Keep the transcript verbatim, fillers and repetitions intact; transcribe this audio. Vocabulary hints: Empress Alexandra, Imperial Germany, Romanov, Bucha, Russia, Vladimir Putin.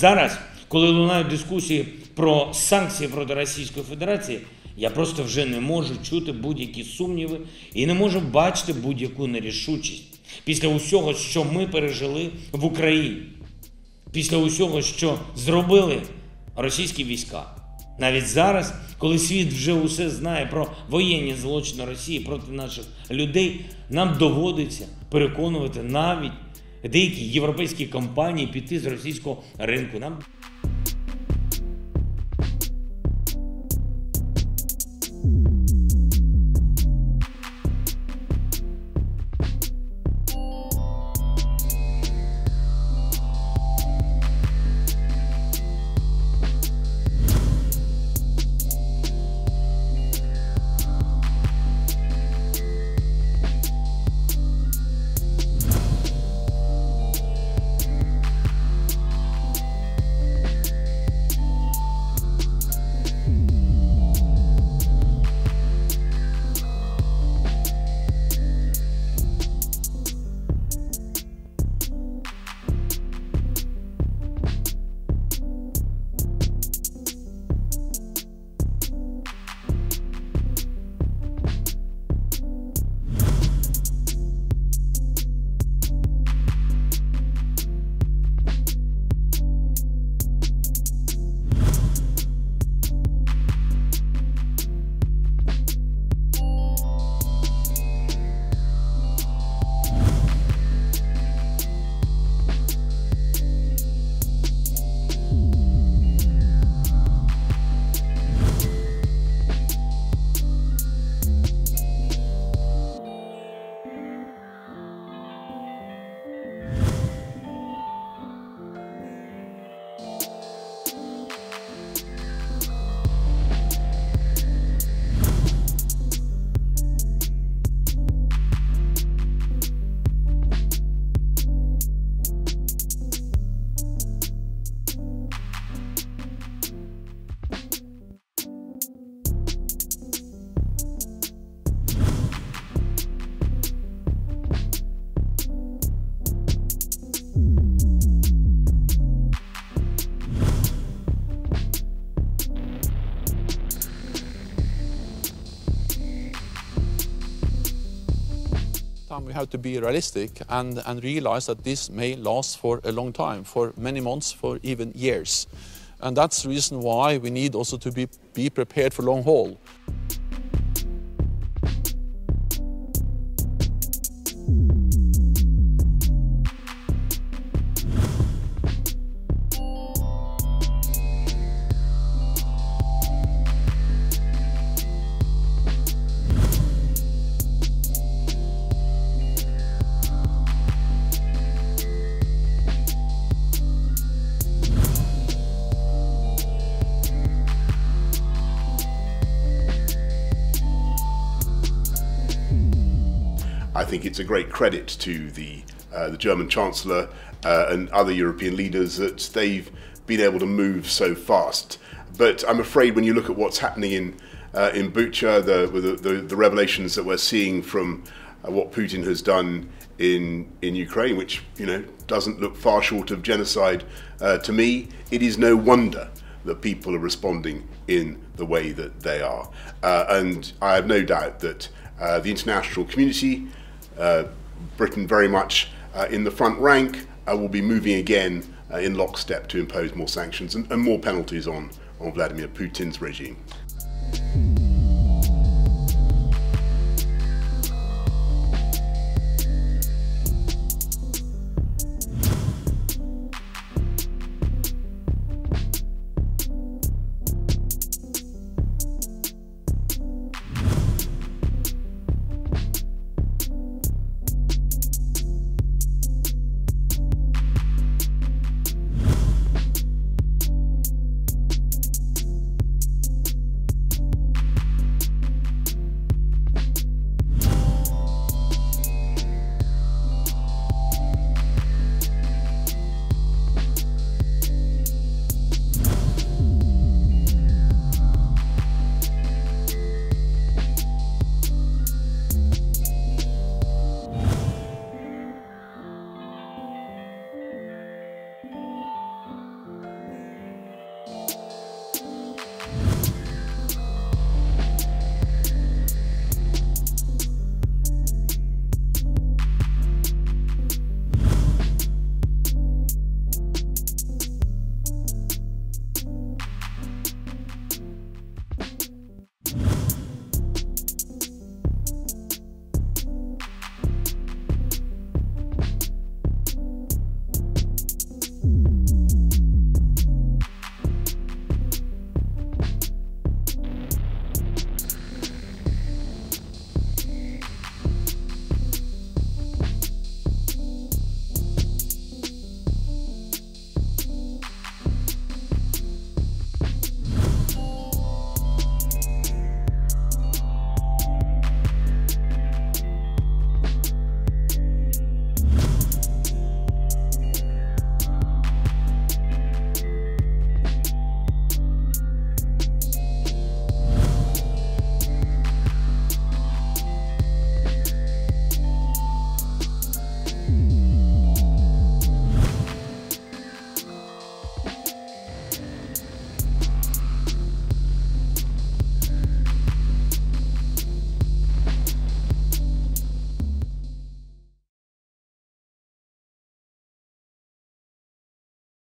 Зараз, коли лунають дискусії про санкції проти Російської Федерації, я просто вже не можу чути будь-які сумніви і не можу бачити будь-яку нерішучість після усього, що ми пережили в Україні, після усього, що зробили російські війська. Навіть зараз, коли світ вже усе знає про воєнні злочини Росії проти наших людей, нам доводиться переконувати навіть деякі європейські компанії піти з російського ринку. Нам... We have to be realistic and, and realize that this may last for a long time, for many months, for even years. And that's the reason why we need also to be, be prepared for long haul. I think it's a great credit to the, uh, the German Chancellor uh, and other European leaders that they've been able to move so fast. But I'm afraid when you look at what's happening in, uh, in Bucha, the, the, the, the revelations that we're seeing from uh, what Putin has done in, in Ukraine, which you know doesn't look far short of genocide uh, to me, it is no wonder that people are responding in the way that they are. Uh, and I have no doubt that uh, the international community, Uh, Britain very much uh, in the front rank, uh, will be moving again uh, in lockstep to impose more sanctions and, and more penalties on, on Vladimir Putin's regime.